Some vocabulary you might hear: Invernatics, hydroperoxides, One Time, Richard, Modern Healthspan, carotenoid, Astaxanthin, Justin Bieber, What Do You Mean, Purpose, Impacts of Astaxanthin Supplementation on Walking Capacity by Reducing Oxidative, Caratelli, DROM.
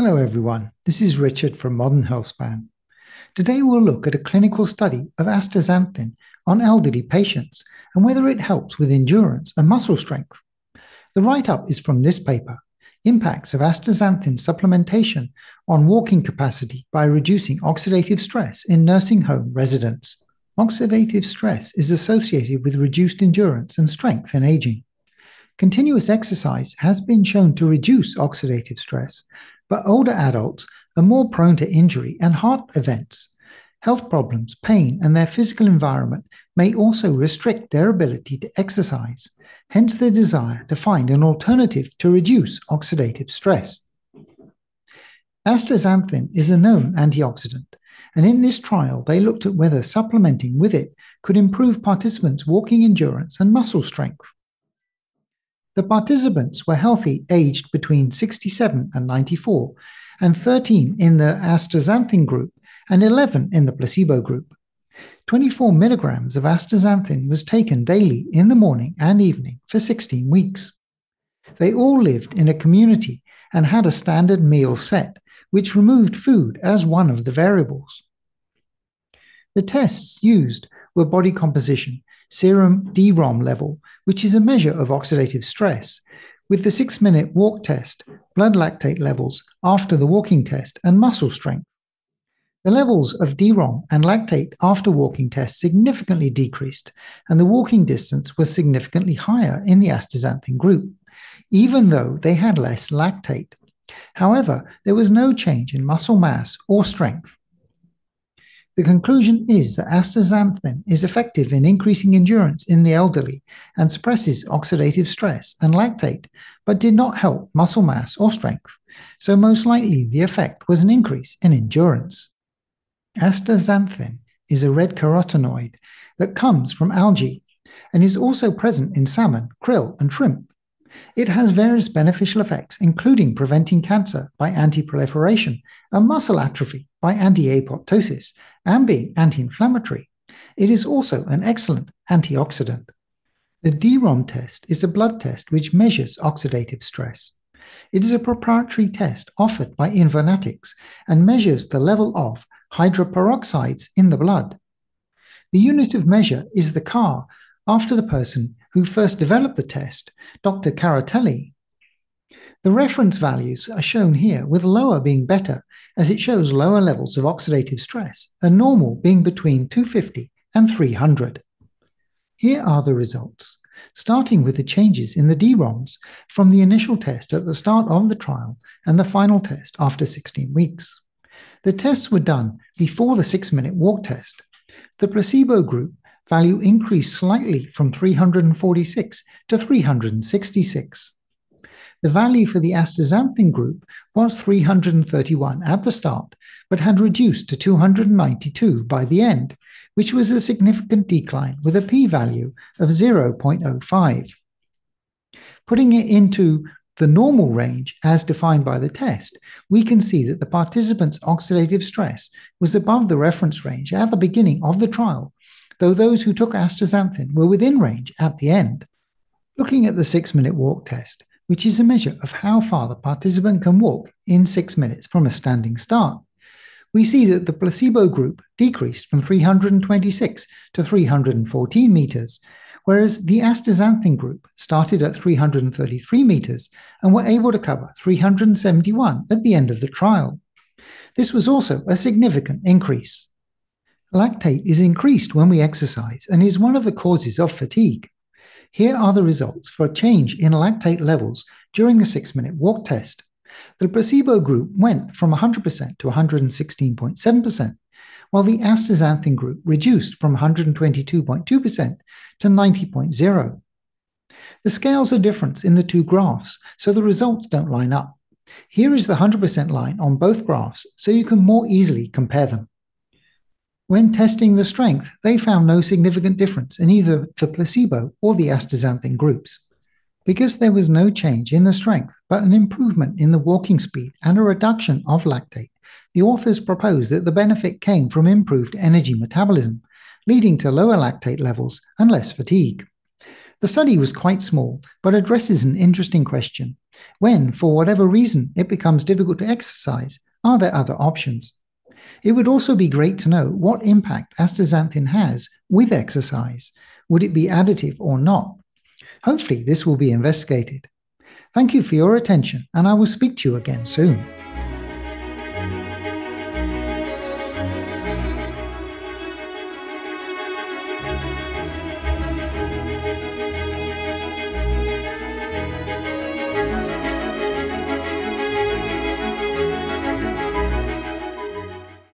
Hello everyone, this is Richard from Modern Healthspan. Today we'll look at a clinical study of astaxanthin on elderly patients and whether it helps with endurance and muscle strength. The write-up is from this paper, Impacts of Astaxanthin Supplementation on Walking Capacity by Reducing Oxidative Stress in Nursing Home Residents. Oxidative stress is associated with reduced endurance and strength in aging. Continuous exercise has been shown to reduce oxidative stress, but older adults are more prone to injury and heart events. Health problems, pain, and their physical environment may also restrict their ability to exercise, hence their desire to find an alternative to reduce oxidative stress. Astaxanthin is a known antioxidant, and in this trial they looked at whether supplementing with it could improve participants' walking endurance and muscle strength. The participants were healthy, aged between 67 and 94, and 13 in the astaxanthin group and 11 in the placebo group. 24 milligrams of astaxanthin was taken daily in the morning and evening for 16 weeks. They all lived in a community and had a standard meal set, which removed food as one of the variables. The tests used were body composition, serum DROM level, which is a measure of oxidative stress, with the 6-minute walk test, blood lactate levels after the walking test, and muscle strength. The levels of DROM and lactate after walking test significantly decreased, and the walking distance was significantly higher in the astaxanthin group, even though they had less lactate. However, there was no change in muscle mass or strength. The conclusion is that astaxanthin is effective in increasing endurance in the elderly and suppresses oxidative stress and lactate, but did not help muscle mass or strength, so most likely the effect was an increase in endurance. Astaxanthin is a red carotenoid that comes from algae and is also present in salmon, krill, and shrimp. It has various beneficial effects, including preventing cancer by anti-proliferation and muscle atrophy by anti-apoptosis, and being anti-inflammatory. It is also an excellent antioxidant. The DROM test is a blood test which measures oxidative stress. It is a proprietary test offered by Invernatics and measures the level of hydroperoxides in the blood. The unit of measure is the CAR after the person who first developed the test, Dr. Caratelli. The reference values are shown here, with lower being better, as it shows lower levels of oxidative stress, and normal being between 250 and 300. Here are the results, starting with the changes in the DROMs from the initial test at the start of the trial and the final test after 16 weeks. The tests were done before the 6-minute walk test. The placebo group value increased slightly from 346 to 366. The value for the astaxanthin group was 331 at the start, but had reduced to 292 by the end, which was a significant decline with a p-value of 0.05. Putting it into the normal range as defined by the test, we can see that the participants' oxidative stress was above the reference range at the beginning of the trial, though those who took astaxanthin were within range at the end. Looking at the 6-minute walk test, which is a measure of how far the participant can walk in 6 minutes from a standing start, we see that the placebo group decreased from 326 to 314 meters, whereas the astaxanthin group started at 333 meters and were able to cover 371 at the end of the trial. This was also a significant increase. Lactate is increased when we exercise and is one of the causes of fatigue. Here are the results for a change in lactate levels during the 6-minute walk test. The placebo group went from 100% to 116.7%, while the astaxanthin group reduced from 122.2% to 90.0%. The scales are different in the two graphs, so the results don't line up. Here is the 100% line on both graphs, so you can more easily compare them. When testing the strength, they found no significant difference in either the placebo or the astaxanthin groups. Because there was no change in the strength, but an improvement in the walking speed and a reduction of lactate, the authors proposed that the benefit came from improved energy metabolism, leading to lower lactate levels and less fatigue. The study was quite small, but addresses an interesting question. When, for whatever reason, it becomes difficult to exercise, are there other options? It would also be great to know what impact astaxanthin has with exercise. Would it be additive or not? Hopefully, this will be investigated. Thank you for your attention, and I will speak to you again soon.